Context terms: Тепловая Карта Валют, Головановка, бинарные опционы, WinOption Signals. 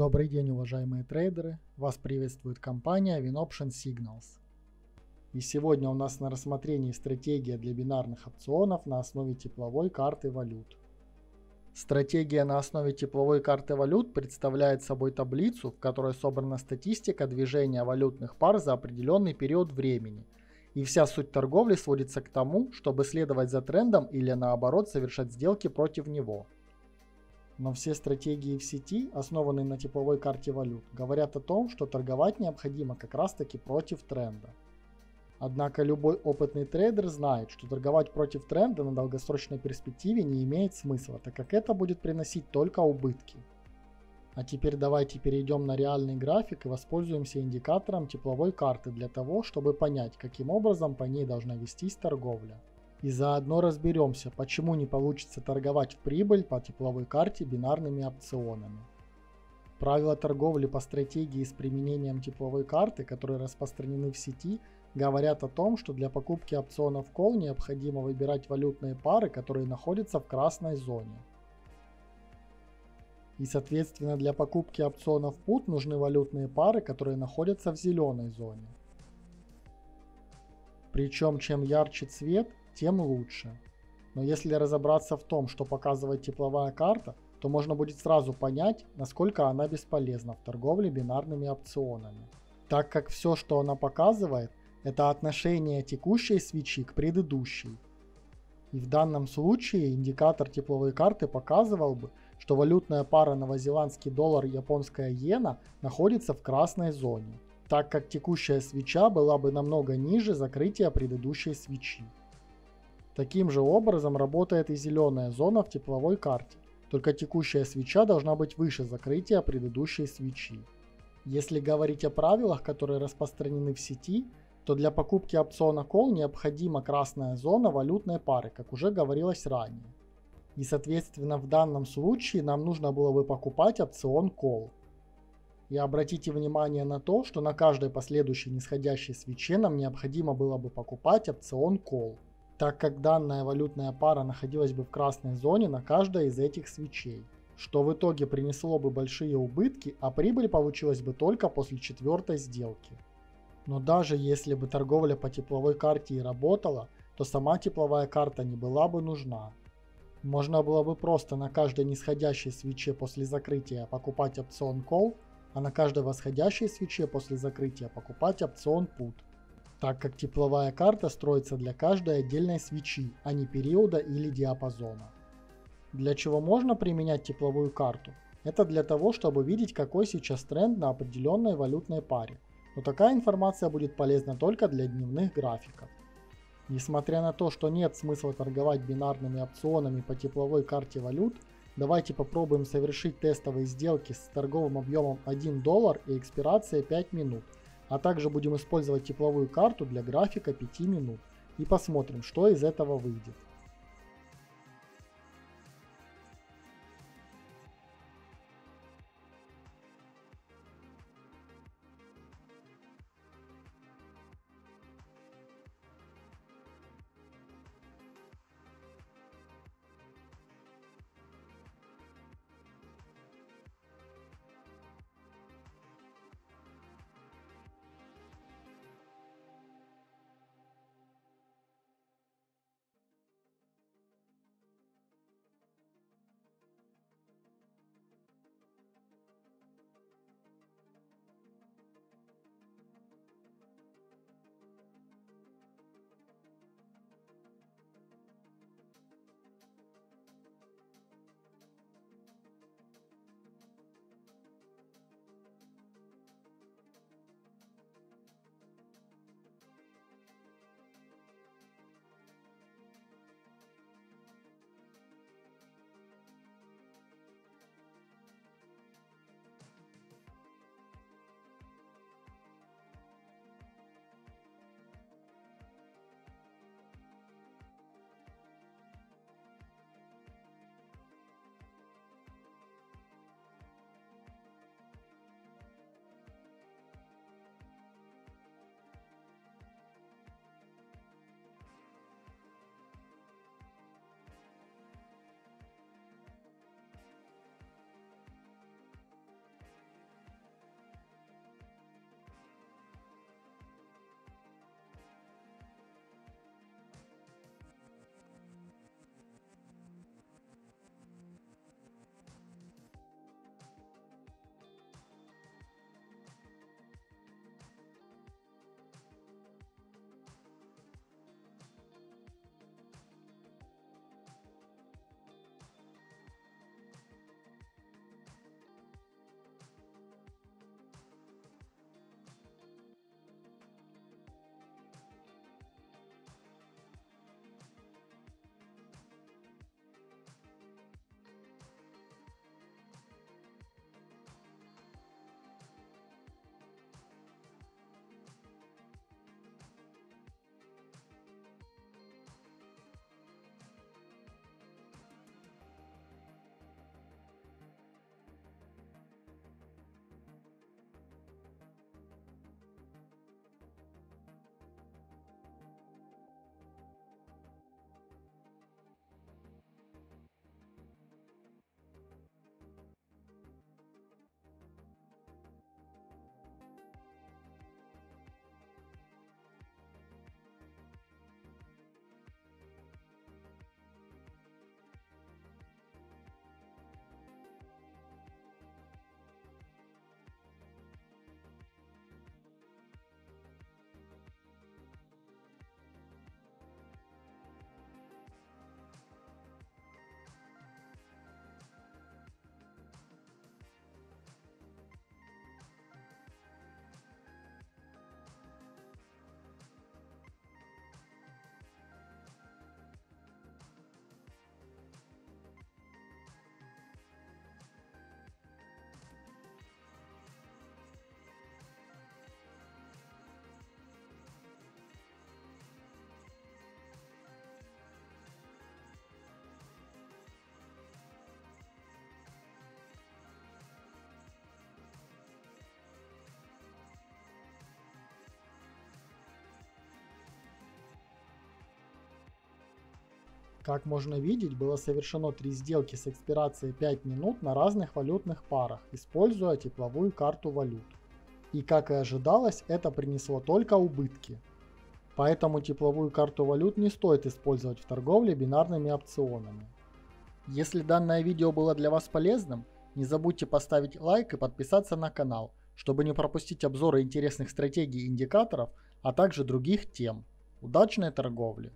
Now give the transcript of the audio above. Добрый день, уважаемые трейдеры! Вас приветствует компания WinOption Signals. И сегодня у нас на рассмотрении стратегия для бинарных опционов на основе тепловой карты валют. Стратегия на основе тепловой карты валют представляет собой таблицу, в которой собрана статистика движения валютных пар за определенный период времени. И вся суть торговли сводится к тому, чтобы следовать за трендом или наоборот совершать сделки против него. Но все стратегии в сети, основанные на тепловой карте валют, говорят о том, что торговать необходимо как раз таки против тренда. Однако любой опытный трейдер знает, что торговать против тренда на долгосрочной перспективе не имеет смысла, так как это будет приносить только убытки. А теперь давайте перейдем на реальный график и воспользуемся индикатором тепловой карты для того, чтобы понять, каким образом по ней должна вестись торговля. И заодно разберемся, почему не получится торговать в прибыль по тепловой карте бинарными опционами. Правила торговли по стратегии с применением тепловой карты, которые распространены в сети, говорят о том, что для покупки опционов Call необходимо выбирать валютные пары, которые находятся в красной зоне. И соответственно для покупки опционов Put нужны валютные пары, которые находятся в зеленой зоне. Причем чем ярче цвет, тем лучше. Но если разобраться в том, что показывает тепловая карта, то можно будет сразу понять, насколько она бесполезна в торговле бинарными опционами. Так как все, что она показывает, это отношение текущей свечи к предыдущей. И в данном случае индикатор тепловой карты показывал бы, что валютная пара новозеландский доллар и японская иена находится в красной зоне, так как текущая свеча была бы намного ниже закрытия предыдущей свечи. Таким же образом работает и зеленая зона в тепловой карте, только текущая свеча должна быть выше закрытия предыдущей свечи. Если говорить о правилах, которые распространены в сети, то для покупки опциона Call необходима красная зона валютной пары, как уже говорилось ранее. И соответственно в данном случае нам нужно было бы покупать опцион Call. И обратите внимание на то, что на каждой последующей нисходящей свече нам необходимо было бы покупать опцион Call, так как данная валютная пара находилась бы в красной зоне на каждой из этих свечей, что в итоге принесло бы большие убытки, а прибыль получилась бы только после четвертой сделки. Но даже если бы торговля по тепловой карте и работала, то сама тепловая карта не была бы нужна. Можно было бы просто на каждой нисходящей свече после закрытия покупать опцион Call, а на каждой восходящей свече после закрытия покупать опцион Put, так как тепловая карта строится для каждой отдельной свечи, а не периода или диапазона. Для чего можно применять тепловую карту? Это для того, чтобы видеть, какой сейчас тренд на определенной валютной паре. Но такая информация будет полезна только для дневных графиков. Несмотря на то, что нет смысла торговать бинарными опционами по тепловой карте валют, давайте попробуем совершить тестовые сделки с торговым объемом 1 доллар и экспирацией 5 минут. А также будем использовать тепловую карту для графика 5 минут и посмотрим, что из этого выйдет. Как можно видеть, было совершено 3 сделки с экспирацией 5 минут на разных валютных парах, используя тепловую карту валют. И как и ожидалось, это принесло только убытки. Поэтому тепловую карту валют не стоит использовать в торговле бинарными опционами. Если данное видео было для вас полезным, не забудьте поставить лайк и подписаться на канал, чтобы не пропустить обзоры интересных стратегий и индикаторов, а также других тем. Удачной торговли!